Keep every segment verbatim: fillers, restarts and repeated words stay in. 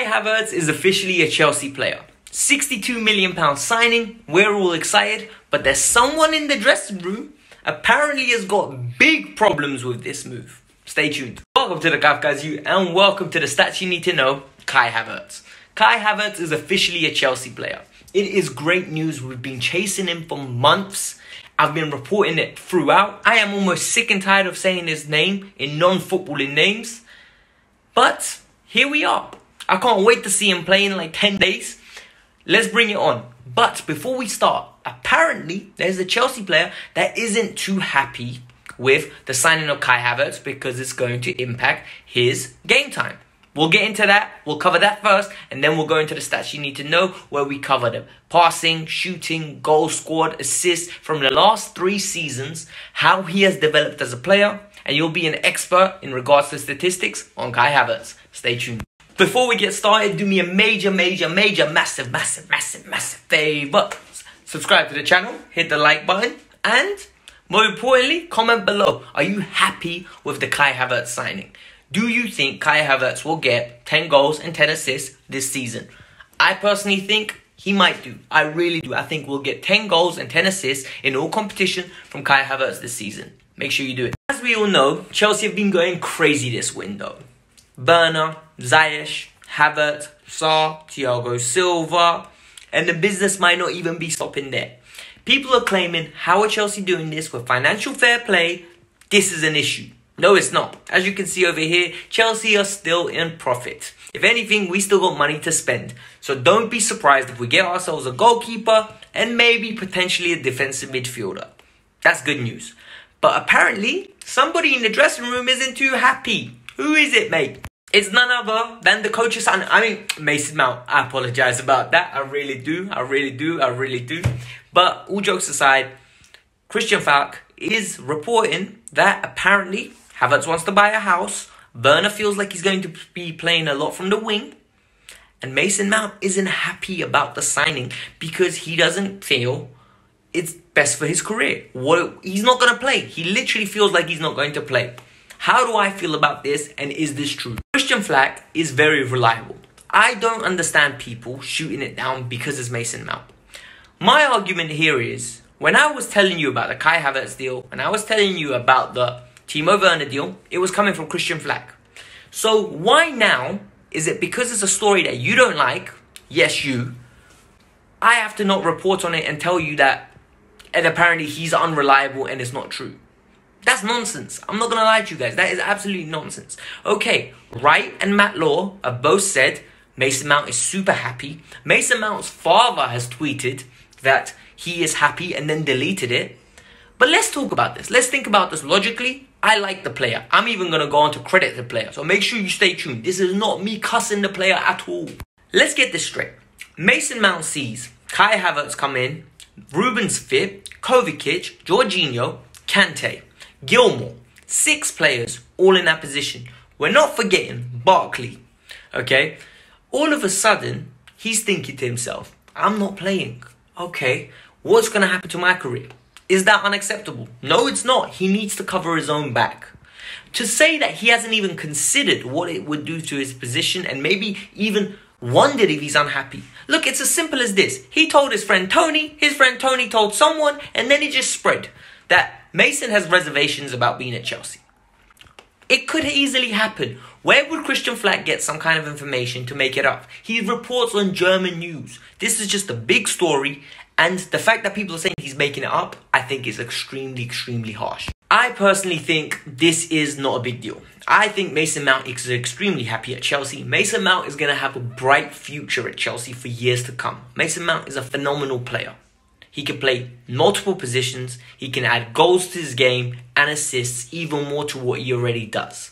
Kai Havertz is officially a Chelsea player. sixty-two million pound signing, we're all excited, but there's someone in the dressing room apparently has got big problems with this move. Stay tuned. Welcome to the Kavkas View and welcome to the stats you need to know, Kai Havertz. Kai Havertz is officially a Chelsea player. It is great news, we've been chasing him for months. I've been reporting it throughout. I am almost sick and tired of saying his name in non-footballing names. But here we are. I can't wait to see him play in like ten days. Let's bring it on. But before we start, apparently there's a Chelsea player that isn't too happy with the signing of Kai Havertz because it's going to impact his game time. We'll get into that, we'll cover that first, and then we'll go into the stats you need to know where we cover them. Passing, shooting, goals scored, assists from the last three seasons, how he has developed as a player, and you'll be an expert in regards to statistics on Kai Havertz. Stay tuned. Before we get started, do me a major, major, major, massive, massive, massive, massive favor. Subscribe to the channel, hit the like button, and more importantly, comment below. Are you happy with the Kai Havertz signing? Do you think Kai Havertz will get ten goals and ten assists this season? I personally think he might do. I really do. I think we'll get ten goals and ten assists in all competition from Kai Havertz this season. Make sure you do it. As we all know, Chelsea have been going crazy this window. Werner, Ziyech, Havertz, Sarr, Thiago Silva, and the business might not even be stopping there. People are claiming, how are Chelsea doing this with financial fair play? This is an issue. No, it's not. As you can see over here, Chelsea are still in profit. If anything, we still got money to spend. So don't be surprised if we get ourselves a goalkeeper and maybe potentially a defensive midfielder. That's good news. But apparently, somebody in the dressing room isn't too happy. Who is it, mate? It's none other than the coach's son. I mean, Mason Mount. I apologize about that. I really do. I really do. I really do. But all jokes aside, Christian Falk is reporting that apparently Havertz wants to buy a house, Werner feels like he's going to be playing a lot from the wing, and Mason Mount isn't happy about the signing because he doesn't feel it's best for his career. What, he's not going to play. He literally feels like he's not going to play. How do I feel about this, and is this true? Christian Falk is very reliable. I don't understand people shooting it down because it's Mason Mount. My argument here is, when I was telling you about the Kai Havertz deal, and I was telling you about the Timo Werner deal, it was coming from Christian Falk. So why now? Is it because it's a story that you don't like? Yes, you. I have to not report on it and tell you that, and apparently he's unreliable and it's not true. That's nonsense. I'm not going to lie to you guys. That is absolutely nonsense. Okay, Wright and Matt Law have both said Mason Mount is super happy. Mason Mount's father has tweeted that he is happy and then deleted it. But let's talk about this. Let's think about this logically. I like the player. I'm even going to go on to credit the player. So make sure you stay tuned. This is not me cussing the player at all. Let's get this straight. Mason Mount sees Kai Havertz come in, Ruben's fit, Kovacic, Jorginho, Kante, Gilmore. Six players all in that position. We're not forgetting Barkley. Okay? All of a sudden, he's thinking to himself, I'm not playing. Okay, what's going to happen to my career? Is that unacceptable? No, it's not. He needs to cover his own back. To say that he hasn't even considered what it would do to his position and maybe even wondered if he's unhappy. Look, it's as simple as this. He told his friend Tony, his friend Tony told someone, and then it just spread that Mason has reservations about being at Chelsea. It could easily happen. Where would Christian Falk get some kind of information to make it up? He reports on German news. This is just a big story. And the fact that people are saying he's making it up, I think is extremely, extremely harsh. I personally think this is not a big deal. I think Mason Mount is extremely happy at Chelsea. Mason Mount is going to have a bright future at Chelsea for years to come. Mason Mount is a phenomenal player. He can play multiple positions. He can add goals to his game and assists even more to what he already does.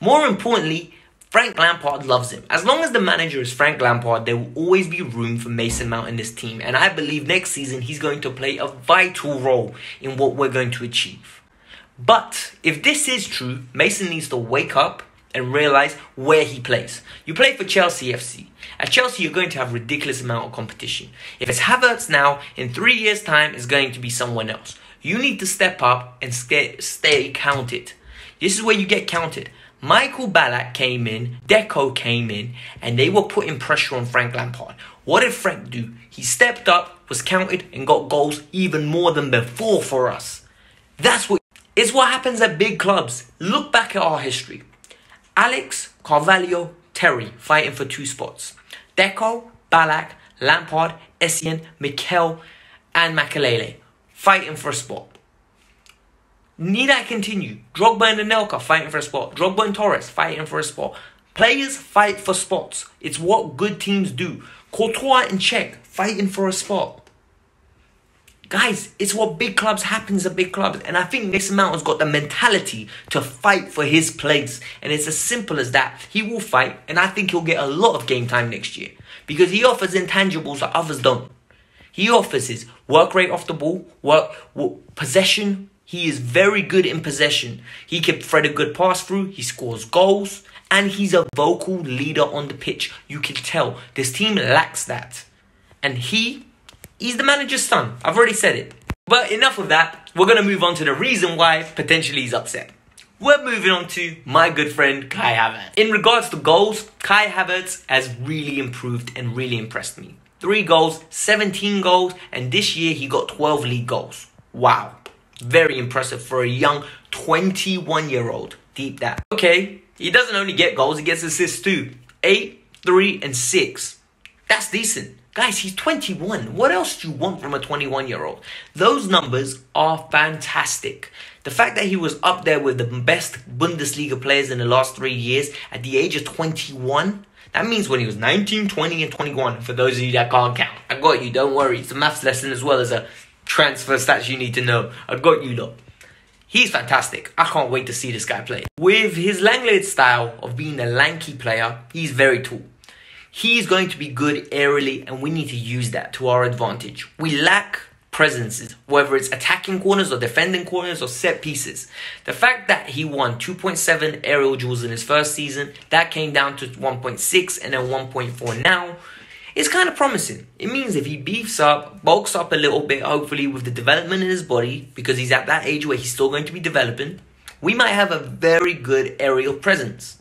More importantly, Frank Lampard loves him. As long as the manager is Frank Lampard, there will always be room for Mason Mount in this team. And I believe next season he's going to play a vital role in what we're going to achieve. But if this is true, Mason needs to wake up and realise where he plays. You play for Chelsea F C. At Chelsea, you're going to have a ridiculous amount of competition. If it's Havertz now, in three years' time, it's going to be someone else. You need to step up and stay counted. This is where you get counted. Michael Ballack came in, Deco came in, and they were putting pressure on Frank Lampard. What did Frank do? He stepped up, was counted, and got goals even more than before for us. That's what is what happens at big clubs. Look back at our history. Alex, Carvalho, Terry fighting for two spots. Deco, Ballack, Lampard, Essien, Mikel, and Makalele fighting for a spot. Need I continue? Drogba and Anelka fighting for a spot. Drogba and Torres fighting for a spot. Players fight for spots. It's what good teams do. Courtois and Czech fighting for a spot. Guys, it's what big clubs happens at big clubs. And I think Mason Mount has got the mentality to fight for his place. And it's as simple as that. He will fight, and I think he'll get a lot of game time next year. Because he offers intangibles that others don't. He offers his work rate off the ball, work, work possession. He is very good in possession. He can thread a good pass through. He scores goals. And he's a vocal leader on the pitch. You can tell this team lacks that. And he, he's the manager's son. I've already said it. But enough of that. We're going to move on to the reason why potentially he's upset. We're moving on to my good friend Kai Havertz. In regards to goals, Kai Havertz has really improved and really impressed me. Three goals, seventeen goals, and this year he got twelve league goals. Wow. Very impressive for a young twenty-one-year-old. Deep that. Okay, he doesn't only get goals, he gets assists too. Eight, three, and six. That's decent. Guys, he's twenty-one. What else do you want from a twenty-one-year-old? Those numbers are fantastic. The fact that he was up there with the best Bundesliga players in the last three years at the age of twenty-one, that means when he was nineteen, twenty, and twenty-one. For those of you that can't count, I got you, don't worry. It's a maths lesson as well as a transfer stats you need to know. I got you lot. He's fantastic. I can't wait to see this guy play. With his Langlade style of being a lanky player, he's very tall. He's going to be good aerially, and we need to use that to our advantage. We lack presences, whether it's attacking corners or defending corners or set pieces. The fact that he won two point seven aerial duels in his first season, that came down to one point six and then one point four now. It's kind of promising. It means if he beefs up, bulks up a little bit, hopefully with the development in his body, because he's at that age where he's still going to be developing, we might have a very good aerial presence.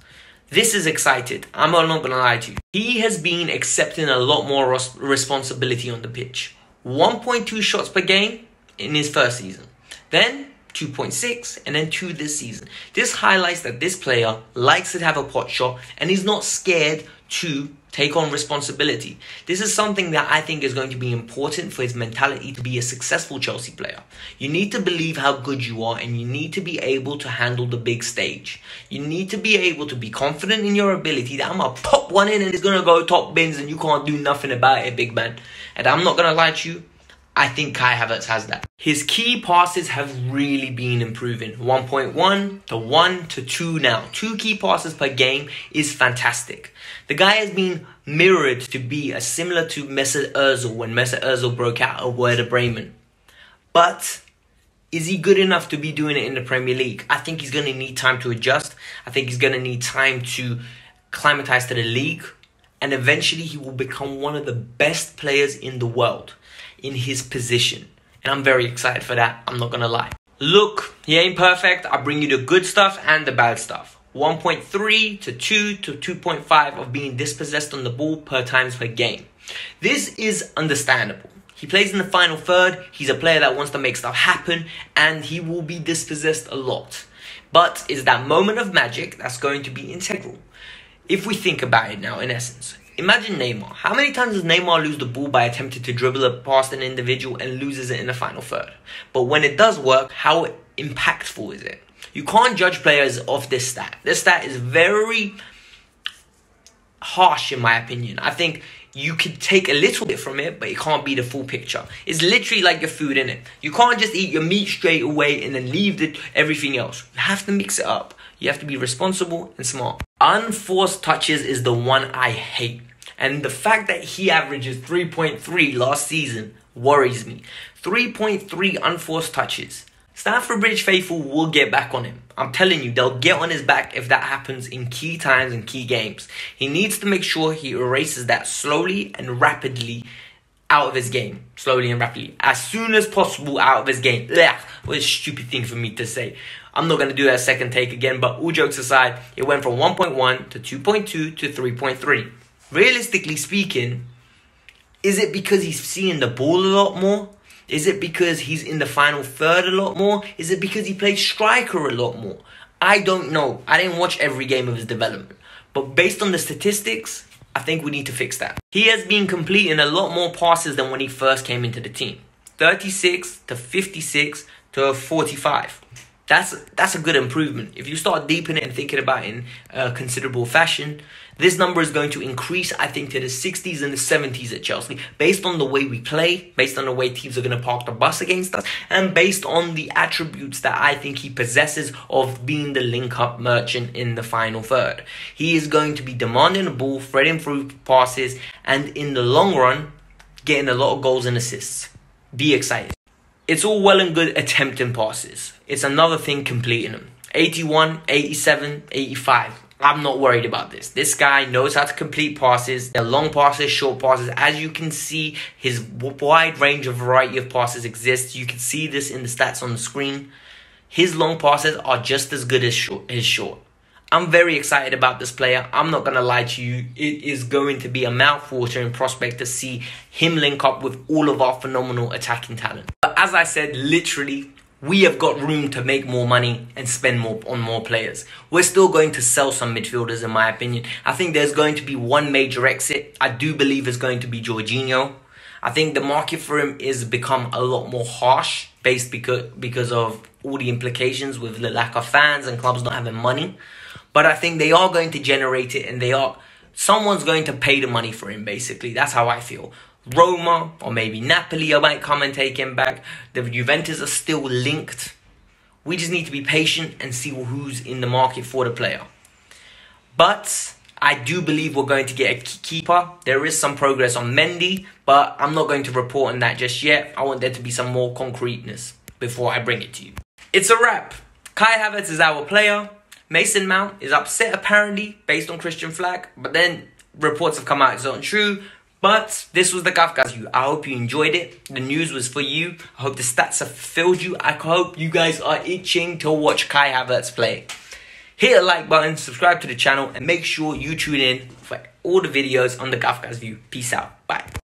This is exciting. I'm not going to lie to you. He has been accepting a lot more responsibility on the pitch. one point two shots per game in his first season. Then two point six and then two this season. This highlights that this player likes to have a pot shot and he's not scared to take on responsibility. This is something that I think is going to be important for his mentality to be a successful Chelsea player. You need to believe how good you are and you need to be able to handle the big stage. You need to be able to be confident in your ability that I'm going to pop one in and it's going to go top bins and you can't do nothing about it, big man. And I'm not going to lie to you, I think Kai Havertz has that. His key passes have really been improving. one point one to one to two now. Two key passes per game is fantastic. The guy has been mirrored to be a similar to Mesut Ozil when Mesut Ozil broke out of Werder Bremen. But is he good enough to be doing it in the Premier League? I think he's going to need time to adjust. I think he's going to need time to acclimatise to the league. And eventually he will become one of the best players in the world in his position, and I'm very excited for that. I'm not gonna lie. Look, he ain't perfect. I bring you the good stuff and the bad stuff. one point three to two to two point five of being dispossessed on the ball per times per game. This is understandable. He plays in the final third. He's a player that wants to make stuff happen, and he will be dispossessed a lot. But it's that moment of magic that's going to be integral. If we think about it now, in essence, imagine Neymar. How many times does Neymar lose the ball by attempting to dribble it past an individual and loses it in the final third? But when it does work, how impactful is it? You can't judge players off this stat. This stat is very harsh in my opinion. I think you could take a little bit from it, but it can't be the full picture. It's literally like your food, innit? You can't just eat your meat straight away and then leave the, everything else. You have to mix it up. You have to be responsible and smart. Unforced touches is the one I hate. And the fact that he averages three point three last season worries me. three point three unforced touches. Stamford Bridge faithful will get back on him. I'm telling you, they'll get on his back if that happens in key times and key games. He needs to make sure he erases that slowly and rapidly out of his game. Slowly and rapidly. As soon as possible out of his game. Blech, what a stupid thing for me to say. I'm not going to do that second take again, but all jokes aside, it went from one point one to two point two to three point three. Realistically speaking, is it because he's seeing the ball a lot more? Is it because he's in the final third a lot more? Is it because he plays striker a lot more? I don't know. I didn't watch every game of his development. But based on the statistics, I think we need to fix that. He has been completing a lot more passes than when he first came into the team. thirty-six to fifty-six to forty-five. That's, that's a good improvement. If you start deepening it and thinking about it in a considerable fashion, this number is going to increase, I think, to the sixties and the seventies at Chelsea, based on the way we play, based on the way teams are going to park the bus against us, and based on the attributes that I think he possesses of being the link-up merchant in the final third. He is going to be demanding the ball, threading through passes, and in the long run, getting a lot of goals and assists. Be excited. It's all well and good attempting passes. It's another thing completing them. eighty-one, eighty-seven, eighty-five. I'm not worried about this. This guy knows how to complete passes. They're long passes, short passes. As you can see, his wide range of variety of passes exists. You can see this in the stats on the screen. His long passes are just as good as short, his short. I'm very excited about this player. I'm not going to lie to you. It is going to be a mouth-watering prospect to see him link up with all of our phenomenal attacking talent. But as I said, literally, we have got room to make more money and spend more on more players. We're still going to sell some midfielders, in my opinion. I think there's going to be one major exit. I do believe it's going to be Jorginho. I think the market for him is become a lot more harsh based because, because of all the implications with the lack of fans and clubs not having money. But I think they are going to generate it, and they are someone's going to pay the money for him, basically. That's how I feel. Roma or maybe Napoli might come and take him back. The Juventus are still linked. We just need to be patient and see who's in the market for the player. But I do believe we're going to get a keeper. There is some progress on Mendy, but I'm not going to report on that just yet. I want there to be some more concreteness before I bring it to you. It's a wrap. Kai Havertz is our player. Mason Mount is upset, apparently, based on Christian Falk, but then reports have come out it's not true. But this was the Kavkas View. I hope you enjoyed it. The news was for you. I hope the stats have filled you. I hope you guys are itching to watch Kai Havertz play. Hit a like button, subscribe to the channel, and make sure you tune in for all the videos on the Kavkas View. Peace out. Bye.